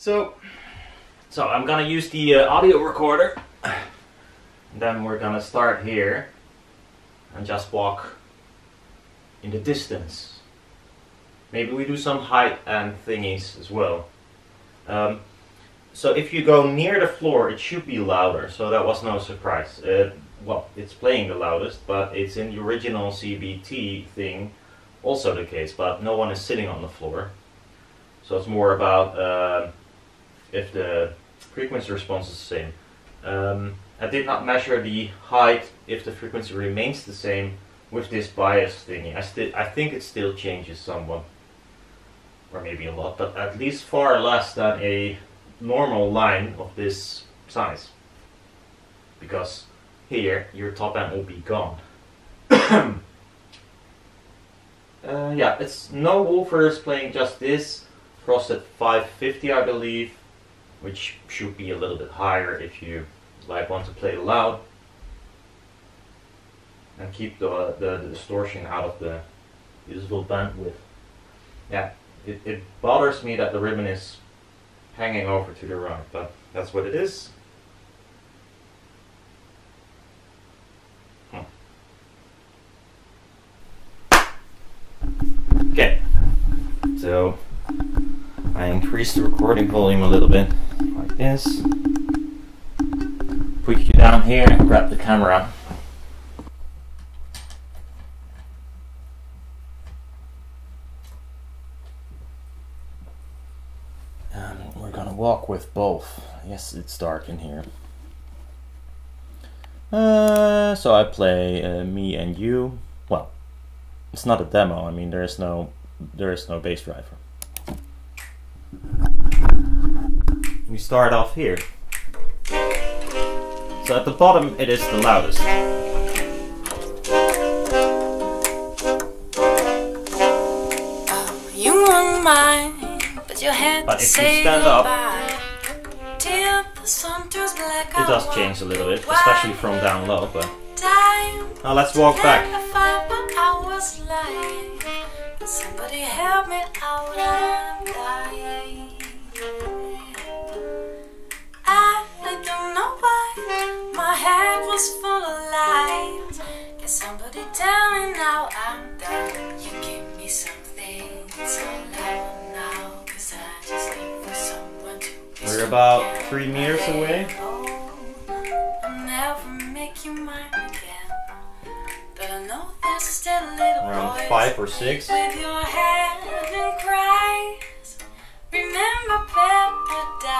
So I'm gonna use the audio recorder, and then we're gonna start here and just walk in the distance. Maybe we do some height and thingies as well. So if you go near the floor, it should be louder, so that was no surprise. Well, it's playing the loudest, but it's in the original CBT thing also the case, but no one is sitting on the floor. So it's more about if the frequency response is the same. I did not measure the height if the frequency remains the same with this bias thingy. I think it still changes somewhat, or maybe a lot, but at least far less than a normal line of this size. Because here, your top end will be gone. Yeah, it's no woofers playing just this. Frosted 550, I believe, which should be a little bit higher if you like want to play loud and keep the distortion out of the usable bandwidth. Yeah, it bothers me that the ribbon is hanging over to the right, but that's what it is. Okay, so I increase the recording volume a little bit, like this. Put you down here and grab the camera. And we're gonna walk with both. Yes, it's dark in here. So I play Me and You. Well, it's not a demo. I mean, there is no bass driver. We start off here. So at the bottom it is the loudest. Oh, you won't mind, but you had to say goodbye. It does change a little bit, especially from down low, but now let's walk back. Somebody help me out, I'm dying. I don't know why my head was full of lies. Can somebody tell me now I'm done? You give me something, it's all I want now. Cause I just need for someone to be. We're about 3 meters away. Oh, I'll never make you mine again. But I know there's still a little around 5 or 6. With your head and cries. Remember paradise.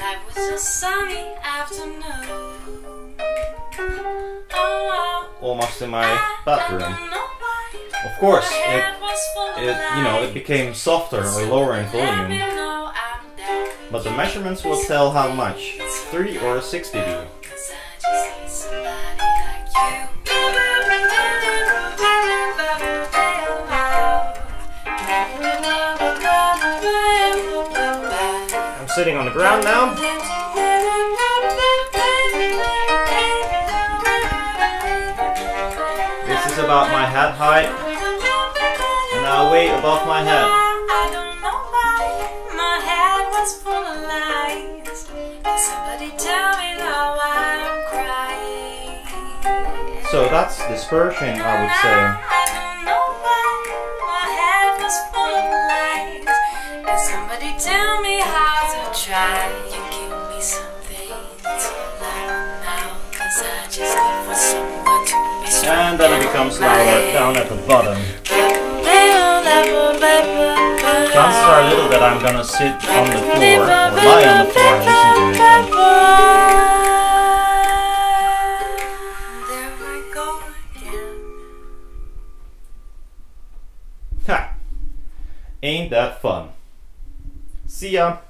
Life was a sunny afternoon. Oh, almost in my bathroom. Of course, it became softer or lower in volume. But the measurements will tell how much, 3 or 6 dB. Sitting on the ground now. This is about my head height, and now way above my head. I don't know why my head was full of lies. Somebody tell me now I'm crying. So that's dispersion, I would say. And then it becomes louder down at the bottom. Chances are little that I'm gonna sit on the floor or lie on the floor and listen to it. There we go again. Ha! Ain't that fun? See ya!